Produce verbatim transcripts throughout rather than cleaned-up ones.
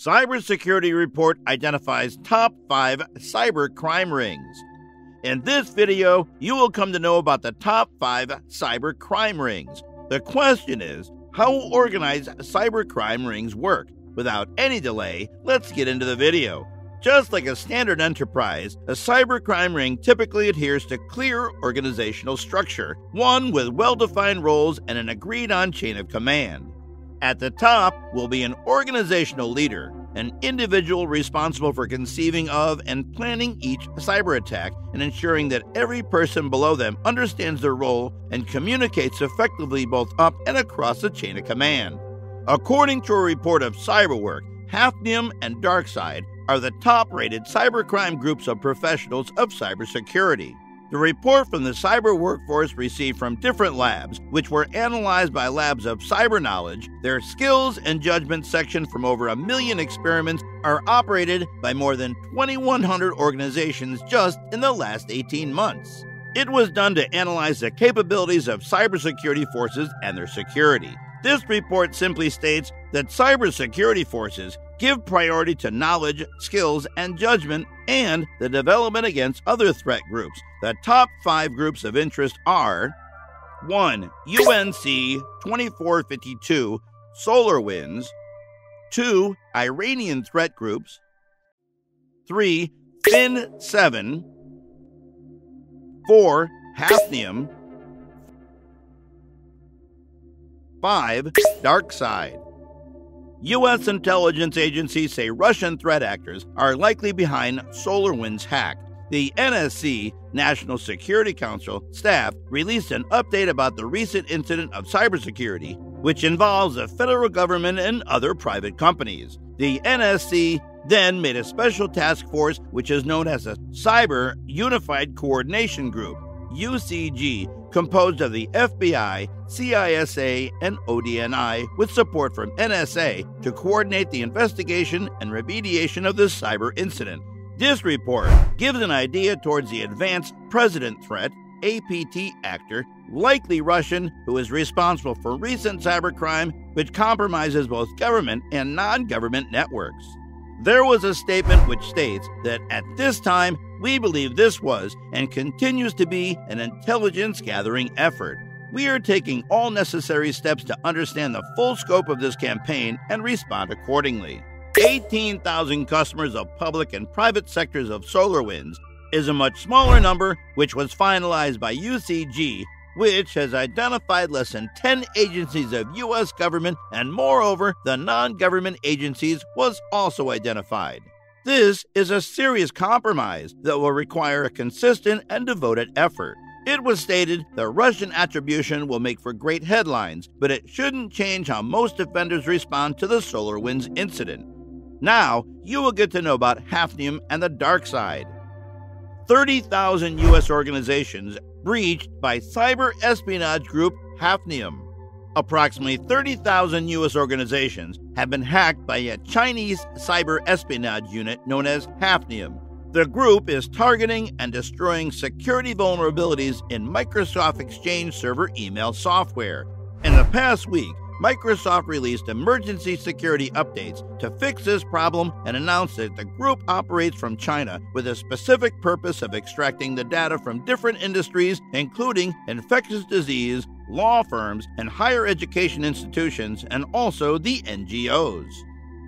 Cybersecurity Report identifies top five cyber crime rings. In this video, you will come to know about the top five cyber crime rings. The question is, how organized cyber crime rings work? Without any delay, let's get into the video. Just like a standard enterprise, a cyber crime ring typically adheres to clear organizational structure, one with well-defined roles and an agreed-on chain of command. At the top will be an organizational leader, an individual responsible for conceiving of and planning each cyber attack and ensuring that every person below them understands their role and communicates effectively both up and across the chain of command. According to a report of Cyberwork, Hafnium and DarkSide are the top-rated cybercrime groups of professionals of cybersecurity. The report from the cyber workforce received from different labs, which were analyzed by labs of cyber knowledge, their skills and judgment section from over a million experiments are operated by more than twenty-one hundred organizations just in the last eighteen months. It was done to analyze the capabilities of cybersecurity forces and their security. This report simply states that cybersecurity forces give priority to knowledge, skills, and judgment, and the development against other threat groups. The top five groups of interest are one. U N C twenty-four fifty-two, SolarWinds. two. Iranian threat groups. three. Fin seven. four. Hafnium. five. DarkSide. U S intelligence agencies say Russian threat actors are likely behind SolarWinds hack. The N S C, National Security Council, staff released an update about the recent incident of cybersecurity, which involves the federal government and other private companies. The N S C then made a special task force, which is known as the Cyber Unified Coordination Group, U C G, composed of the F B I, C I S A, and O D N I, with support from N S A to coordinate the investigation and remediation of this cyber incident. This report gives an idea towards the advanced president threat, A P T actor, likely Russian, who is responsible for recent cybercrime, which compromises both government and non-government networks. There was a statement which states that at this time, we believe this was and continues to be an intelligence-gathering effort. We are taking all necessary steps to understand the full scope of this campaign and respond accordingly. eighteen thousand customers of public and private sectors of SolarWinds is a much smaller number, which was finalized by U C G, which has identified less than ten agencies of U S government, and moreover, the non-government agencies was also identified. This is a serious compromise that will require a consistent and devoted effort. It was stated the Russian attribution will make for great headlines, but it shouldn't change how most defenders respond to the SolarWinds incident. Now, you will get to know about Hafnium and the DarkSide. thirty thousand U S organizations breached by cyber espionage group Hafnium. Approximately thirty thousand U S organizations have been hacked by a Chinese cyber espionage unit known as Hafnium. The group is targeting and destroying security vulnerabilities in Microsoft Exchange server email software. In the past week, Microsoft released emergency security updates to fix this problem and announced that the group operates from China with a specific purpose of extracting the data from different industries, including infectious disease, law firms, and higher education institutions, and also the N G Os.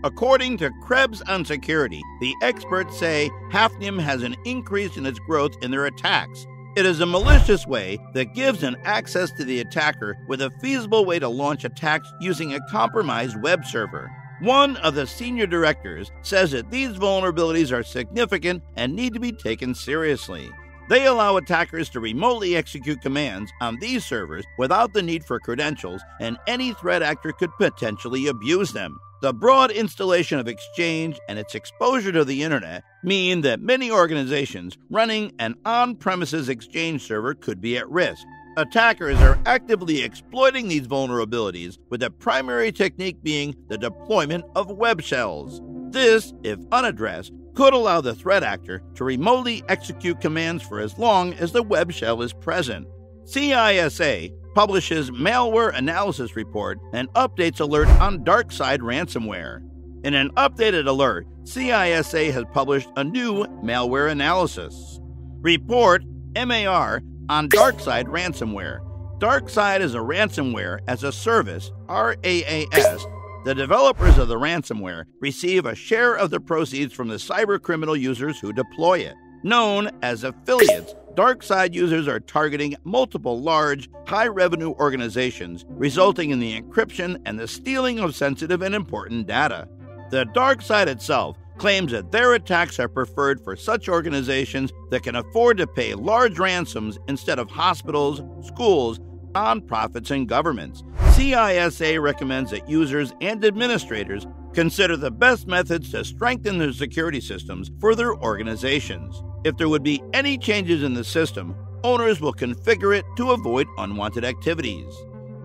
According to Krebs on Security, the experts say Hafnium has an increase in its growth in their attacks. It is a malicious way that gives an access to the attacker with a feasible way to launch attacks using a compromised web server. One of the senior directors says that these vulnerabilities are significant and need to be taken seriously. They allow attackers to remotely execute commands on these servers without the need for credentials, and any threat actor could potentially abuse them. The broad installation of Exchange and its exposure to the internet mean that many organizations running an on-premises Exchange server could be at risk. Attackers are actively exploiting these vulnerabilities, with the primary technique being the deployment of web shells. This, if unaddressed, could allow the threat actor to remotely execute commands for as long as the web shell is present. C I S A publishes Malware Analysis Report and updates alert on DarkSide ransomware. In an updated alert, C I S A has published a new malware analysis. Report M A R on DarkSide ransomware. DarkSide is a ransomware as a service, R A A S. The developers of the ransomware receive a share of the proceeds from the cybercriminal users who deploy it. Known as affiliates, DarkSide users are targeting multiple large, high-revenue organizations, resulting in the encryption and the stealing of sensitive and important data. The DarkSide itself claims that their attacks are preferred for such organizations that can afford to pay large ransoms instead of hospitals, schools, nonprofits, and governments. C I S A recommends that users and administrators consider the best methods to strengthen their security systems for their organizations. If there would be any changes in the system, owners will configure it to avoid unwanted activities.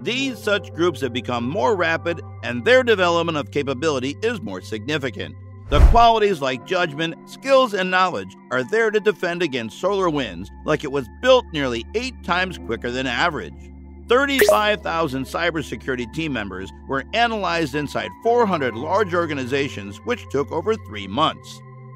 These such groups have become more rapid, and their development of capability is more significant. The qualities like judgment, skills, and knowledge are there to defend against SolarWinds, like it was built nearly eight times quicker than average. thirty-five thousand cybersecurity team members were analyzed inside four hundred large organizations, which took over three months.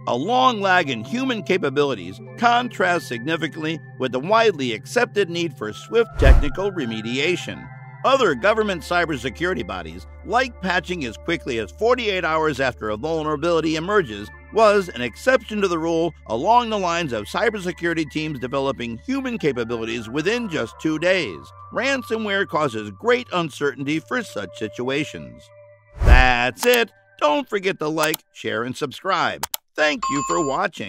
A long lag in human capabilities contrasts significantly with the widely accepted need for swift technical remediation. Other government cybersecurity bodies, like patching as quickly as forty-eight hours after a vulnerability emerges, was an exception to the rule along the lines of cybersecurity teams developing human capabilities within just two days. Ransomware causes great uncertainty for such situations. That's it. Don't forget to like, share, and subscribe. Thank you for watching.